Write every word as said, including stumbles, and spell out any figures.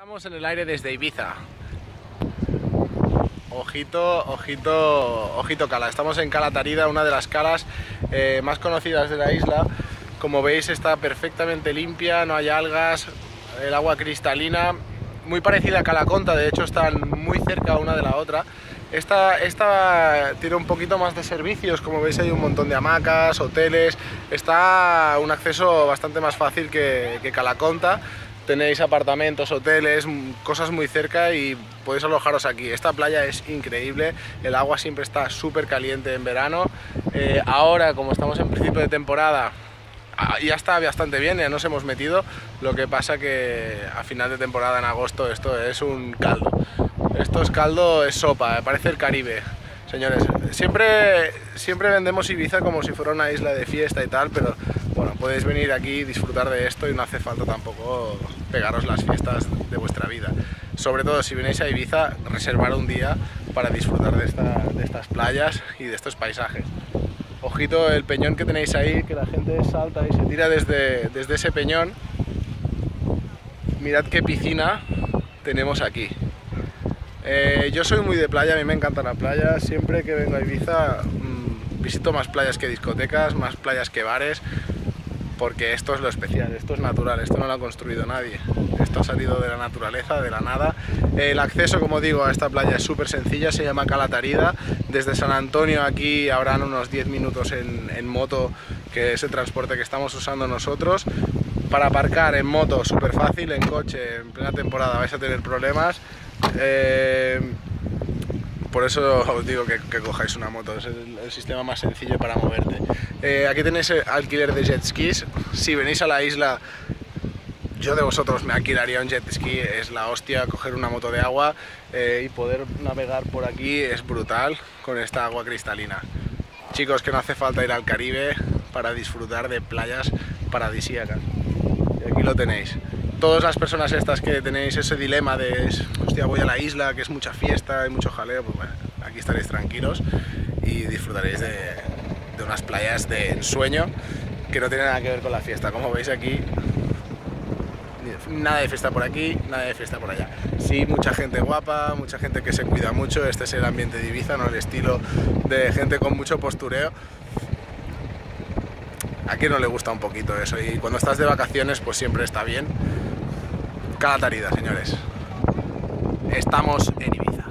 Estamos en el aire desde Ibiza. Ojito, ojito, ojito Cala. Estamos en Cala Tarida, una de las calas eh, más conocidas de la isla. Como veis, está perfectamente limpia, no hay algas, el agua cristalina, muy parecida a Cala Conta. De hecho, están muy cerca una de la otra. Esta, esta tiene un poquito más de servicios, como veis hay un montón de hamacas, hoteles. Está un acceso bastante más fácil que, que Cala Conta. Tenéis apartamentos, hoteles, cosas muy cerca y podéis alojaros aquí. Esta playa es increíble, el agua siempre está súper caliente en verano. Eh, ahora, como estamos en principio de temporada, ya está bastante bien, ya nos hemos metido. Lo que pasa que a final de temporada, en agosto, esto es un caldo. Esto es caldo, es sopa, parece el Caribe. Señores, siempre, siempre vendemos Ibiza como si fuera una isla de fiesta y tal, pero bueno, podéis venir aquí y disfrutar de esto y no hace falta tampoco pegaros las fiestas de vuestra vida. Sobre todo si venís a Ibiza, reservar un día para disfrutar de, esta, de estas playas y de estos paisajes. Ojito el peñón que tenéis ahí, que la gente salta y se tira desde, desde ese peñón. Mirad qué piscina tenemos aquí. Eh, yo soy muy de playa, a mí me encanta la playa. Siempre que vengo a Ibiza mmm, visito más playas que discotecas, más playas que bares, porque esto es lo especial, esto es natural, esto no lo ha construido nadie, esto ha salido de la naturaleza, de la nada. El acceso, como digo, a esta playa es súper sencilla, se llama Cala Tarida. Desde San Antonio aquí habrán unos diez minutos en, en moto, que es el transporte que estamos usando nosotros. Para aparcar en moto súper fácil, en coche en plena temporada vais a tener problemas. Eh, por eso os digo que, que cojáis una moto, es el, el sistema más sencillo para moverte. Eh, aquí tenéis alquiler de jet skis. Si venís a la isla, yo de vosotros me alquilaría un jet ski, es la hostia. Coger una moto de agua eh, y poder navegar por aquí es brutal con esta agua cristalina. Chicos, que no hace falta ir al Caribe para disfrutar de playas paradisíacas. Y aquí lo tenéis. Todas las personas estas que tenéis ese dilema de, hostia, voy a la isla, que es mucha fiesta y mucho jaleo, pues bueno, aquí estaréis tranquilos y disfrutaréis de, de unas playas de ensueño que no tienen nada que ver con la fiesta. Como veis aquí, nada de fiesta por aquí, nada de fiesta por allá. Sí, mucha gente guapa, mucha gente que se cuida mucho, este es el ambiente de Ibiza, no el estilo de gente con mucho postureo. ¿A quién no le gusta un poquito eso? Y cuando estás de vacaciones, pues siempre está bien. Cala Tarida, señores. Estamos en Ibiza.